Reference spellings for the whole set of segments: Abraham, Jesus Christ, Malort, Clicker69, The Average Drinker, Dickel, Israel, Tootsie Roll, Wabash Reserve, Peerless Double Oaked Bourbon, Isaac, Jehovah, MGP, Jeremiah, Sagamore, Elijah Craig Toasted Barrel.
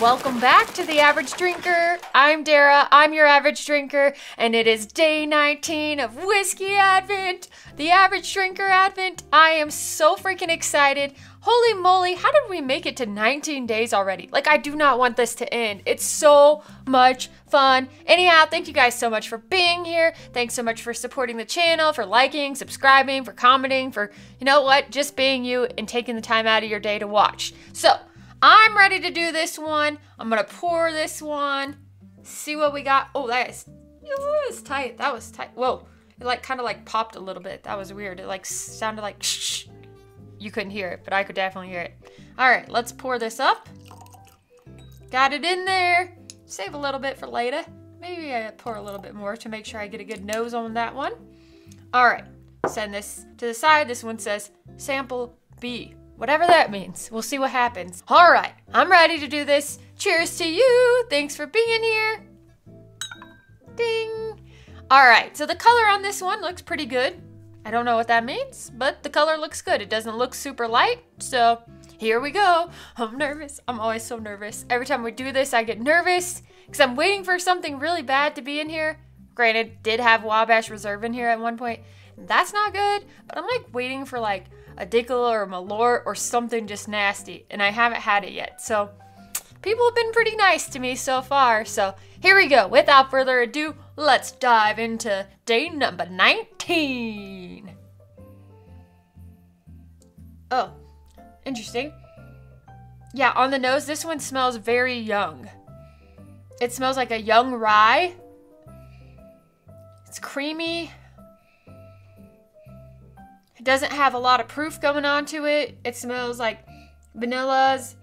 Welcome back to The Average Drinker. I'm Dara, I'm your average drinker, and it is day 19 of Whiskey Advent, The Average Drinker Advent. I am so freaking excited. Holy moly, how did we make it to 19 days already? Like, I do not want this to end. It's so much fun. Anyhow, thank you guys so much for being here. Thanks so much for supporting the channel, for liking, subscribing, for commenting, for, you know what, just being you and taking the time out of your day to watch. So, I'm ready to do this one. I'm gonna pour this one, see what we got. Oh, that was tight, that was tight. Whoa, it like kind of like popped a little bit. That was weird, it like sounded like shh. You couldn't hear it, but I could definitely hear it. All right, let's pour this up. Got it in there. Save a little bit for later. Maybe I pour a little bit more to make sure I get a good nose on that one. All right, send this to the side. This one says sample B. Whatever that means, we'll see what happens. All right, I'm ready to do this. Cheers to you, thanks for being here. Ding. All right, so the color on this one looks pretty good. I don't know what that means, but the color looks good. It doesn't look super light, so here we go. I'm nervous, I'm always so nervous. Every time we do this, I get nervous because I'm waiting for something really bad to be in here. Granted, did have Wabash Reserve in here at one point. That's not good, but I'm like waiting for like a Dickel or a Malort or something just nasty, and I haven't had it yet. So people have been pretty nice to me so far. So here we go. Without further ado, let's dive into day number 19. Oh, interesting. Yeah, on the nose, this one smells very young. It smells like a young rye. It's creamy. It doesn't have a lot of proof going on to it. It smells like vanillas,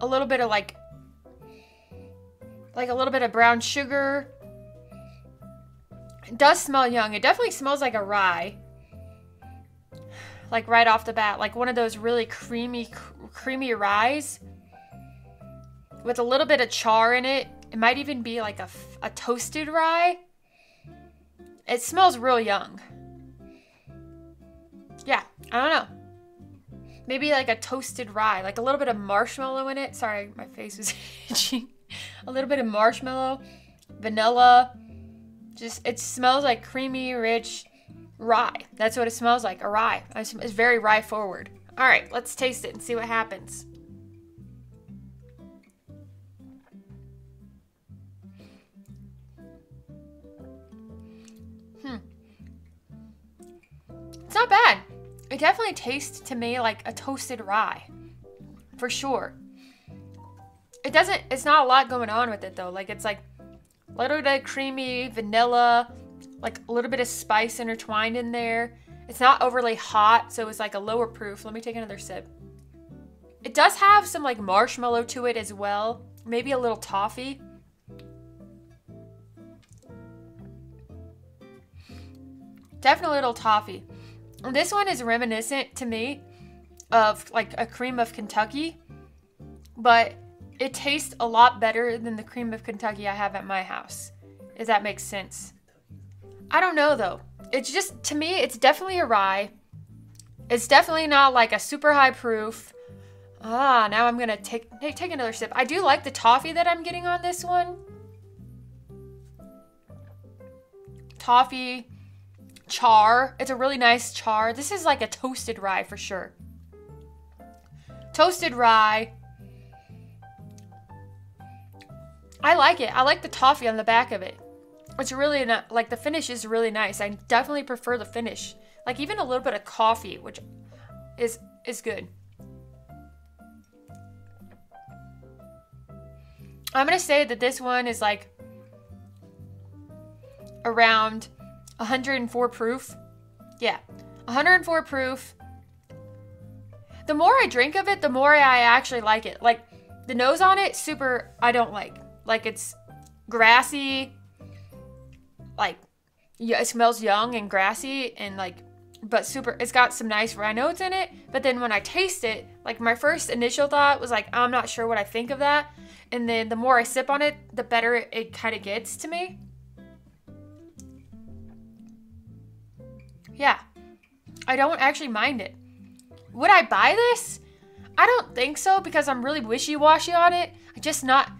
a little bit of like a little bit of brown sugar. It does smell young. It definitely smells like a rye. Like right off the bat, like one of those really creamy ryes with a little bit of char in it. It might even be like a toasted rye. It smells real young. Yeah, I don't know. Maybe like a toasted rye, like a little bit of marshmallow in it. Sorry, my face was itching. A little bit of marshmallow, vanilla. Just, it smells like creamy, rich rye. That's what it smells like, a rye. It's very rye forward. All right, let's taste it and see what happens. It's not bad. It definitely tastes to me like a toasted rye, for sure. It doesn't, it's not a lot going on with it though. Like it's like a little bit of creamy, vanilla, like a little bit of spice intertwined in there. It's not overly hot, so it's like a lower proof. Let me take another sip. It does have some like marshmallow to it as well. Maybe a little toffee. Definitely a little toffee. This one is reminiscent to me of like a cream of Kentucky, but it tastes a lot better than the cream of Kentucky I have at my house, if that makes sense. I don't know though. It's just, to me, it's definitely a rye. It's definitely not like a super high proof. Ah, now I'm gonna take another sip. I do like the toffee that I'm getting on this one. Toffee. Char. It's a really nice char. This is like a toasted rye for sure. Toasted rye. I like it. I like the toffee on the back of it. It's really not, like the finish is really nice. I definitely prefer the finish. Like even a little bit of coffee, which is good. I'm gonna say that this one is like around 104 proof. Yeah, 104 proof. The more I drink of it, the more I actually like it. Like the nose on it, super, I don't like. Like it's grassy, like yeah, it smells young and grassy and like, but super, it's got some nice rye notes in it. But then when I taste it, like my first initial thought was like, I'm not sure what I think of that. And then the more I sip on it, the better it kind of gets to me. Yeah, I don't actually mind it. Would I buy this? I don't think so because I'm really wishy-washy on it. It's not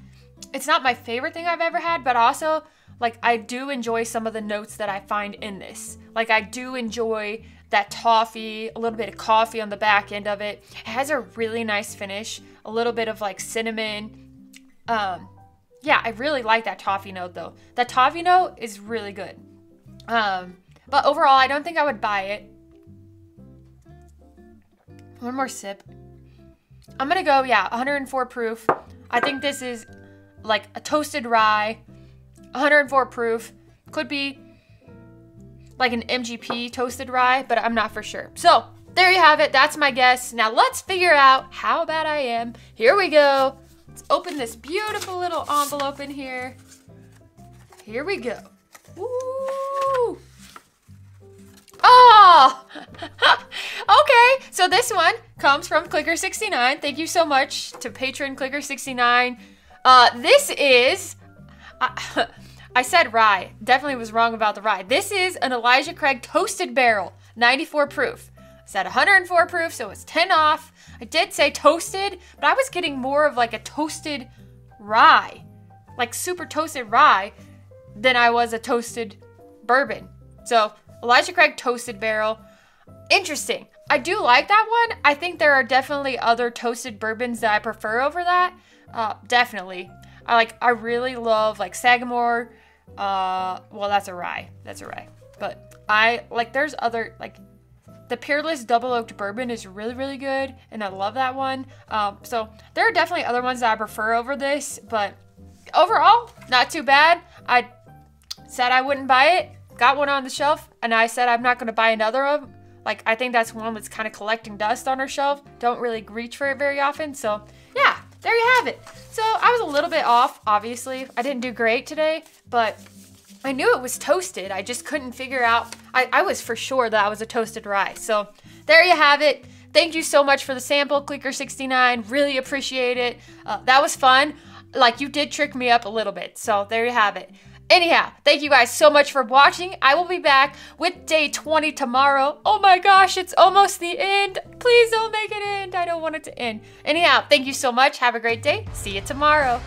my favorite thing I've ever had, but also like I do enjoy some of the notes that I find in this. Like I do enjoy that toffee, a little bit of coffee on the back end of it. It has a really nice finish, a little bit of like cinnamon. Yeah, I really like that toffee note though. That toffee note is really good. But overall, I don't think I would buy it. One more sip. I'm gonna go, yeah, 104 proof. I think this is like a toasted rye, 104 proof. Could be like an MGP toasted rye, but I'm not for sure. So there you have it. That's my guess. Now let's figure out how bad I am. Here we go. Let's open this beautiful little envelope in here. Here we go. Ooh. Oh, okay. So this one comes from Clicker69. Thank you so much to patron Clicker69. This is, I said rye, definitely was wrong about the rye. This is an Elijah Craig Toasted Barrel, 94 proof. It's at 104 proof, so it's 10 off. I did say toasted, but I was getting more of like a toasted rye, like super toasted rye than I was a toasted bourbon. So Elijah Craig Toasted Barrel. Interesting. I do like that one. I think there are definitely other toasted bourbons that I prefer over that. Definitely. I really love like Sagamore. Well, that's a rye. That's a rye. But I like there's other like the Peerless Double Oaked Bourbon is really, really good. And I love that one. So there are definitely other ones that I prefer over this, but overall, not too bad. I said I wouldn't buy it. Got one on the shelf and I said I'm not going to buy another of them. Like I think that's one that's kind of collecting dust on her shelf. Don't really reach for it very often. So yeah, there you have it. So I was a little bit off, obviously. I didn't do great today, but I knew it was toasted. I just couldn't figure out. I was for sure that I was a toasted rye. So there you have it. Thank you so much for the sample, Clicker69. Really appreciate it. That was fun. Like you did trick me up a little bit. So there you have it. Anyhow, thank you guys so much for watching. I will be back with day 20 tomorrow. Oh my gosh, it's almost the end. Please don't make it end. I don't want it to end. Anyhow, thank you so much. Have a great day. See you tomorrow.